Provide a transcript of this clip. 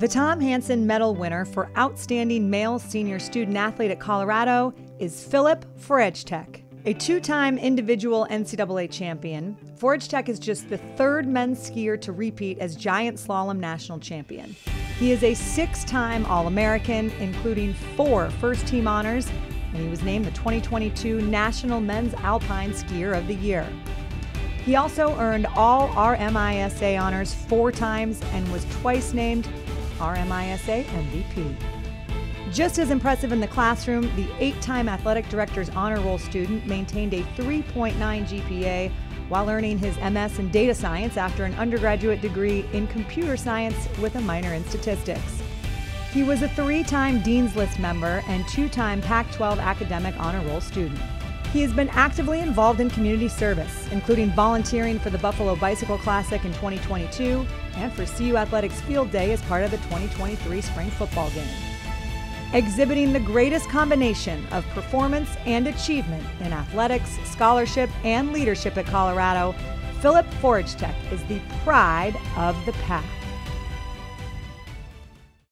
The Tom Hansen Medal winner for Outstanding Male Senior Student Athlete at Colorado is Filip Forejtek. A two-time individual NCAA champion, Forejtek is just the third men's skier to repeat as giant slalom national champion. He is a six-time All-American, including four first-team honors, and he was named the 2022 National Men's Alpine Skier of the Year. He also earned all RMISA honors four times and was twice named RMISA MVP. Just as impressive in the classroom, the eight-time athletic director's honor roll student maintained a 3.9 GPA while earning his MS in data science after an undergraduate degree in computer science with a minor in statistics. He was a three-time Dean's List member and two-time Pac-12 academic honor roll student. He has been actively involved in community service, including volunteering for the Buffalo Bicycle Classic in 2022 and for CU Athletics Field Day as part of the 2023 spring football game. Exhibiting the greatest combination of performance and achievement in athletics, scholarship, and leadership at Colorado, Filip Forejtek is the pride of the pack.